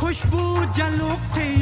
खुशबू जल उठे